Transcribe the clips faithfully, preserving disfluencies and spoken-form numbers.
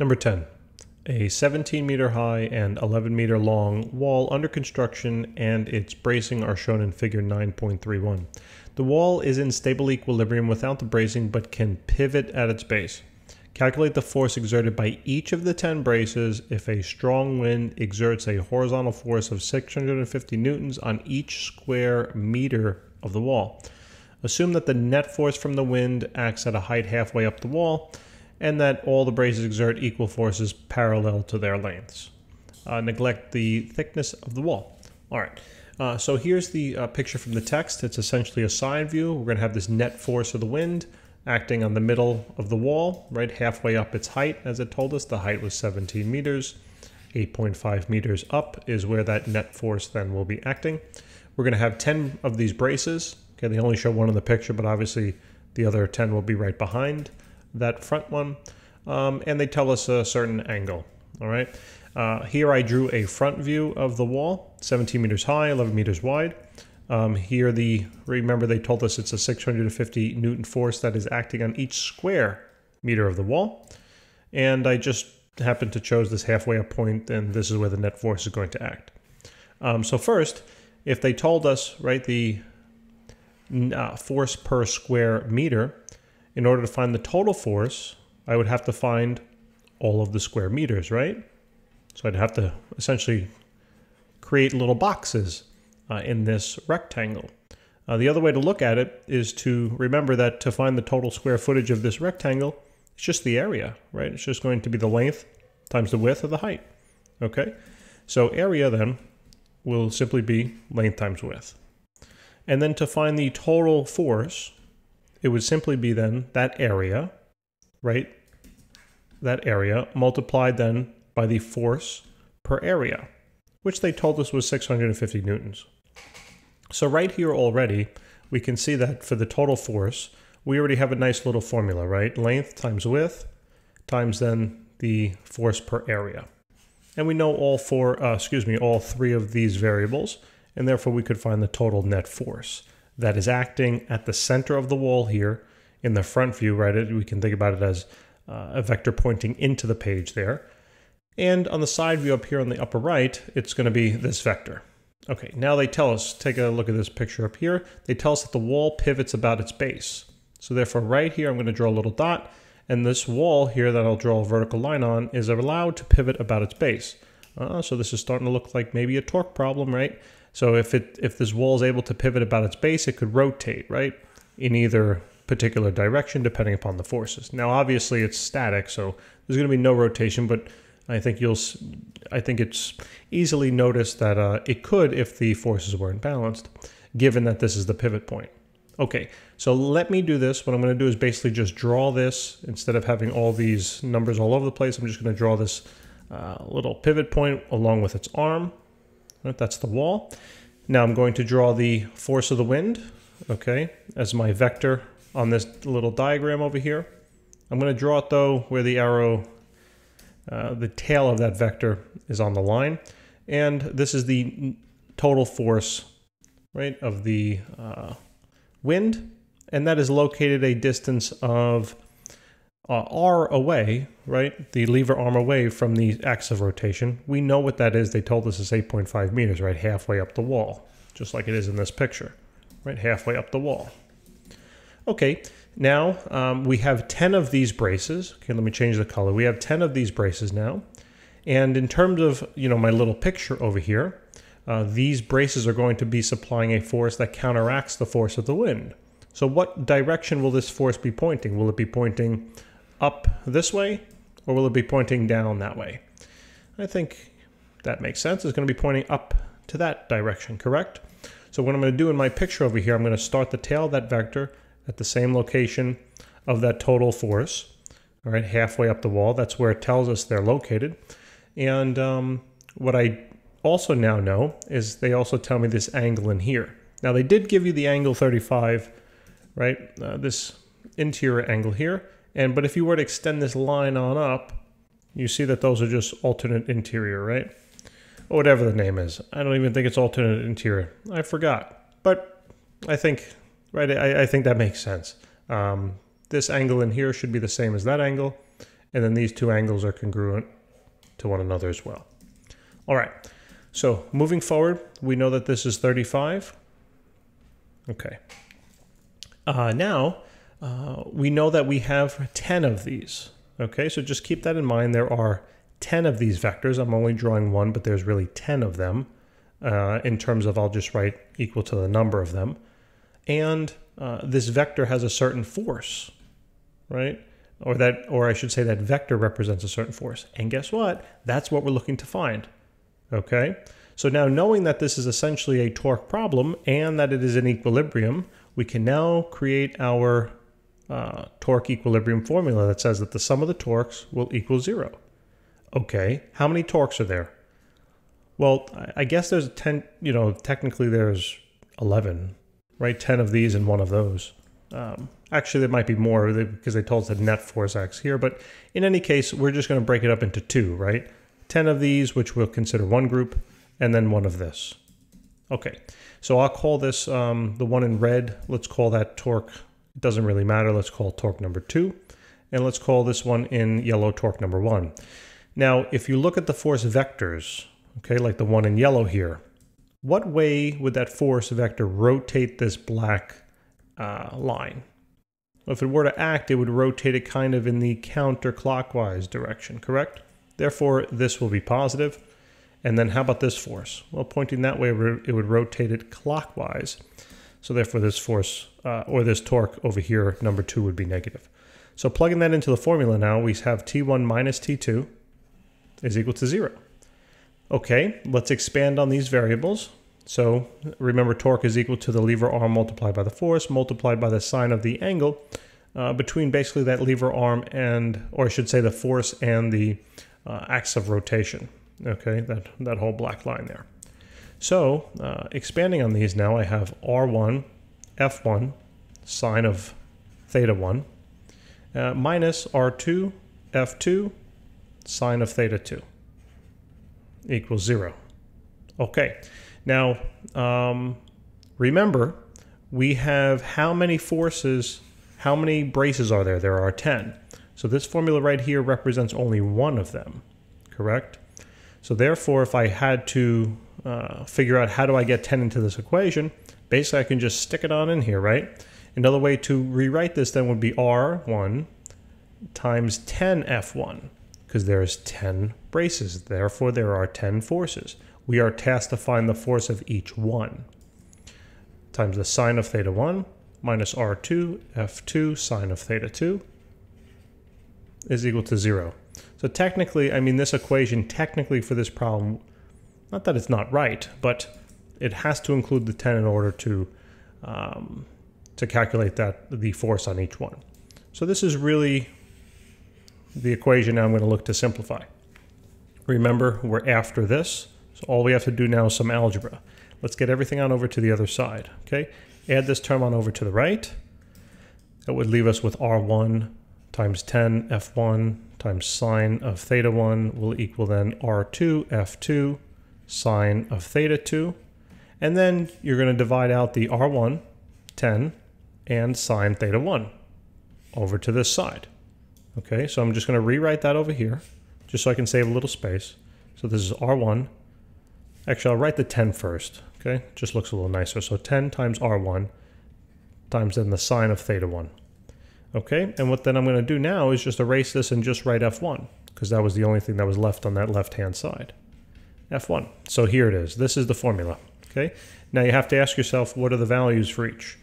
Number ten, a seventeen meter high and eleven meter long wall under construction and its bracing are shown in figure nine point three one. The wall is in stable equilibrium without the bracing but can pivot at its base. Calculate the force exerted by each of the ten braces if a strong wind exerts a horizontal force of six hundred fifty newtons on each square meter of the wall. Assume that the net force from the wind acts at a height halfway up the wall, and that all the braces exert equal forces parallel to their lengths. Uh, neglect the thickness of the wall. All right, uh, so here's the uh, picture from the text. It's essentially a side view. We're going to have this net force of the wind acting on the middle of the wall, right halfway up its height. As it told us, the height was seventeen meters. eight point five meters up is where that net force then will be acting. We're going to have ten of these braces. Okay, they only show one in the picture, but obviously the other ten will be right behind that front one, um, and they tell us a certain angle. All right, uh, here I drew a front view of the wall, seventeen meters high, eleven meters wide. Um, here the, remember they told us it's a six hundred fifty newton force that is acting on each square meter of the wall, and I just happened to chose this halfway up point, and this is where the net force is going to act. Um, so first, if they told us, right, the uh, force per square meter, in order to find the total force, I would have to find all of the square meters, right? So I'd have to essentially create little boxes uh, in this rectangle. Uh, the other way to look at it is to remember that to find the total square footage of this rectangle, it's just the area, right? It's just going to be the length times the width or the height, okay? So area then will simply be length times width. And then to find the total force, it would simply be then that area, right? That area multiplied then by the force per area, which they told us was six hundred fifty newtons. So right here already, we can see that for the total force, we already have a nice little formula, right? Length times width times then the force per area. And we know all four, uh, excuse me, all three of these variables, and therefore we could find the total net force that is acting at the center of the wall here in the front view, right? We can think about it as uh, a vector pointing into the page there. And on the side view up here on the upper right, it's going to be this vector. Okay, now they tell us, take a look at this picture up here. They tell us that the wall pivots about its base. So therefore right here, I'm going to draw a little dot. And this wall here that I'll draw a vertical line on is allowed to pivot about its base. Uh, so this is starting to look like maybe a torque problem, right? So if it if this wall is able to pivot about its base, it could rotate, right, in either particular direction depending upon the forces. Now, obviously, it's static, so there's going to be no rotation, but I think you'll I think it's easily noticed that uh, it could if the forces weren't balanced, given that this is the pivot point. Okay, so let me do this. What I'm going to do is basically just draw this instead of having all these numbers all over the place. I'm just going to draw this uh, little pivot point along with its arm. That's the wall. Now I'm going to draw the force of the wind, okay, as my vector on this little diagram over here. I'm going to draw it, though, where the arrow, uh, the tail of that vector is on the line. And this is the total force, right, of the uh, wind. And that is located a distance of Uh, r away, right, the lever arm away from the axis of rotation. We know what that is. They told us it's eight point five meters, right, halfway up the wall, just like it is in this picture, right, halfway up the wall. Okay, now um, we have ten of these braces. Okay, let me change the color. We have ten of these braces now. And in terms of, you know, my little picture over here, uh, these braces are going to be supplying a force that counteracts the force of the wind. So what direction will this force be pointing? Will it be pointing up this way, or will it be pointing down that way? I think that makes sense. It's going to be pointing up to that direction, correct? So what I'm going to do in my picture over here, I'm going to start the tail of that vector at the same location of that total force, all right, halfway up the wall. That's where it tells us they're located. And um, what I also now know is they also tell me this angle in here. Now, they did give you the angle thirty-five, right, uh, this interior angle here. And but if you were to extend this line on up, you see that those are just alternate interior, right? Or whatever the name is. I don't even think it's alternate interior. I forgot. But I think, right, I, I think that makes sense. Um, this angle in here should be the same as that angle. And then these two angles are congruent to one another as well. All right, so moving forward, we know that this is thirty-five. Okay. Uh, now, uh, we know that we have ten of these. Okay, so just keep that in mind. There are ten of these vectors. I'm only drawing one, but there's really ten of them. Uh, in terms of, I'll just write equal to the number of them. And uh, this vector has a certain force, right? Or that, or I should say that vector represents a certain force. And guess what? That's what we're looking to find, okay? So now, knowing that this is essentially a torque problem and that it is in equilibrium, we can now create our uh, torque equilibrium formula that says that the sum of the torques will equal zero. Okay, how many torques are there? Well, I guess there's ten, you know, technically there's eleven, right? ten of these and one of those. Um, actually, there might be more because they told us the net force acts here, but in any case, we're just going to break it up into two, right? ten of these, which we'll consider one group, and then one of this. Okay, so I'll call this, um, the one in red, let's call that torque, it doesn't really matter, let's call torque number two, and let's call this one in yellow torque number one. Now, if you look at the force vectors, okay, like the one in yellow here, what way would that force vector rotate this black uh, line? Well, if it were to act, it would rotate it kind of in the counterclockwise direction, correct? Therefore, this will be positive. And then how about this force? Well, pointing that way, it would rotate it clockwise. So therefore, this force, uh, or this torque over here, number two, would be negative. So plugging that into the formula now, we have T one minus T two is equal to zero. Okay, let's expand on these variables. So remember, torque is equal to the lever arm multiplied by the force multiplied by the sine of the angle uh, between basically that lever arm and, or I should say the force and the uh, axis of rotation. Okay, that, that whole black line there. So uh, expanding on these now, I have R one, F one, sine of theta one, uh, minus R two, F two, sine of theta two. Equals zero. Okay, now um, remember, we have how many forces, how many braces are there? There are ten. So this formula right here represents only one of them, correct? So therefore, if I had to uh, figure out how do I get ten into this equation, basically I can just stick it on in here, right? Another way to rewrite this then would be R one times ten F one. Because there's ten braces, therefore there are ten forces. We are tasked to find the force of each one times the sine of theta one minus R two F two sine of theta two is equal to zero. So technically, I mean, this equation technically for this problem, not that it's not right, but it has to include the ten in order to um, to calculate that the force on each one. So this is really the equation now I'm going to look to simplify. Remember, we're after this, so all we have to do now is some algebra. Let's get everything on over to the other side, okay? Add this term on over to the right. That would leave us with R one times ten F one times sine of theta one will equal then R two F two sine of theta two. And then you're going to divide out the R one, ten, and sine theta one over to this side. Okay, so I'm just going to rewrite that over here, just so I can save a little space. So this is R one. Actually, I'll write the ten first, okay? Just looks a little nicer. So ten times R one times then the sine of theta one. Okay, and what then I'm going to do now is just erase this and just write F one, because that was the only thing that was left on that left-hand side. F one. So here it is. This is the formula, okay? Now you have to ask yourself, what are the values for each?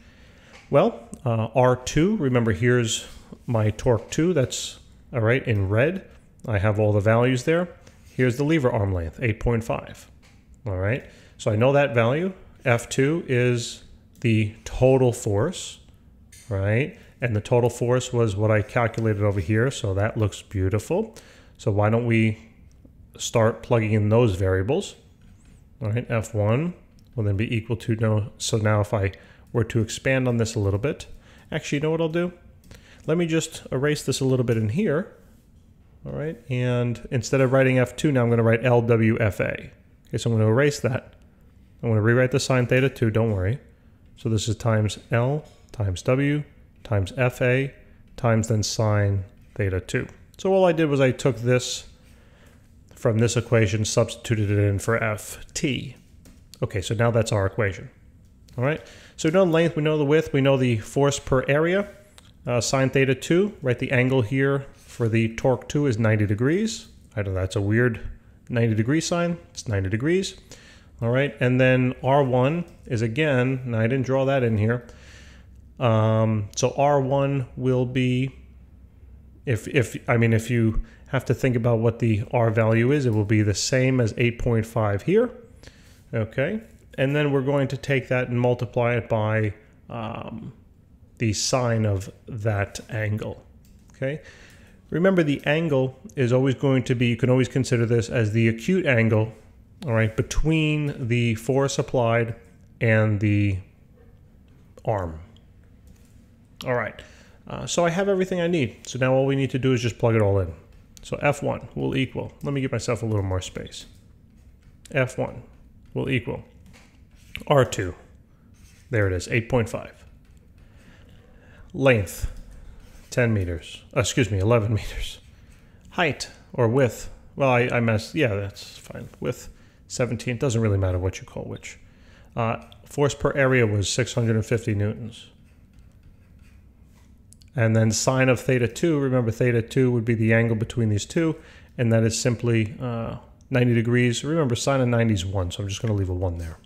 Well, uh, R two, remember, here's my torque two, that's all right in red. I have all the values there. Here's the lever arm length, eight point five. All right, so I know that value. F two is the total force, right? And the total force was what I calculated over here, so that looks beautiful. So why don't we start plugging in those variables? All right, F one will then be equal to, no, so now if I were to expand on this a little bit, actually, you know what I'll do? Let me just erase this a little bit in here, all right? And instead of writing F two, now I'm going to write L W F A. Okay, so I'm going to erase that. I'm going to rewrite the sine theta two, don't worry. So this is times L times W times F A times then sine theta two. So all I did was I took this from this equation, substituted it in for F T. Okay, so now that's our equation. All right, so we know the length, we know the width, we know the force per area. Uh, sine theta two, right, the angle here for the torque two is ninety degrees. I know that's a weird ninety degree sign, it's ninety degrees. All right, and then R one is again, and I didn't draw that in here. Um, so R one will be, if, if I mean, if you have to think about what the R value is, it will be the same as eight point five here, okay? And then we're going to take that and multiply it by um, the sine of that angle, okay? Remember, the angle is always going to be, you can always consider this as the acute angle, all right, between the force applied and the arm. All right, uh, so I have everything I need. So now all we need to do is just plug it all in. So F one will equal, let me give myself a little more space. F one will equal R two. There it is, eight point five. Length, ten meters, uh, excuse me, eleven meters. Height or width, well, I, I messed, yeah, that's fine. Width, seventeen, doesn't really matter what you call which. Uh, force per area was six hundred fifty newtons. And then sine of theta two, remember theta two would be the angle between these two, and that is simply uh, ninety degrees. Remember, sine of ninety is one, so I'm just going to leave a one there.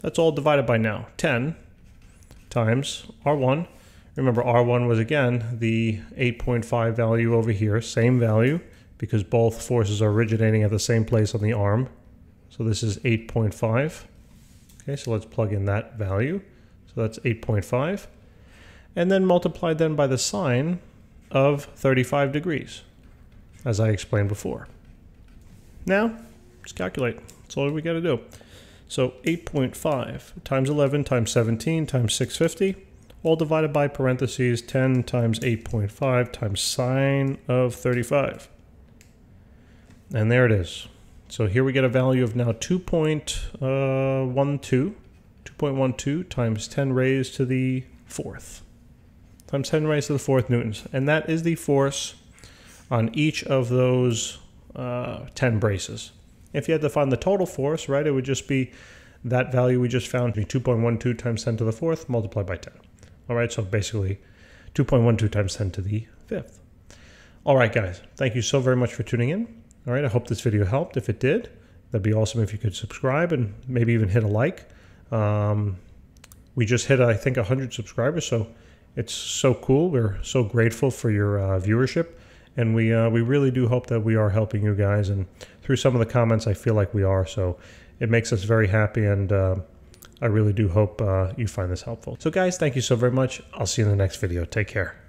That's all divided by now. ten times R one. Remember, R one was, again, the eight point five value over here, same value, because both forces are originating at the same place on the arm. So this is eight point five. Okay, so let's plug in that value. So that's eight point five. And then multiply then by the sine of thirty-five degrees, as I explained before. Now, just calculate. That's all we got to do. So eight point five times eleven times seventeen times six hundred fifty, all divided by parentheses ten times eight point five times sine of thirty-five. And there it is. So here we get a value of now two point one two, two point one two times ten raised to the fourth. Times ten raised to the fourth newtons, and that is the force on each of those uh, ten braces. If you had to find the total force, right, it would just be that value we just found, two point one two times ten to the fourth multiplied by ten. All right, so basically two point one two times ten to the fifth. All right, guys, thank you so very much for tuning in. All right, I hope this video helped. If it did, that'd be awesome if you could subscribe and maybe even hit a like. Um, we just hit, I think, one hundred subscribers, so it's so cool. We're so grateful for your uh, viewership, and we uh, we really do hope that we are helping you guys. And through some of the comments, I feel like we are, so it makes us very happy, and uh, I really do hope uh, you find this helpful. So guys, thank you so very much. I'll see you in the next video. Take care.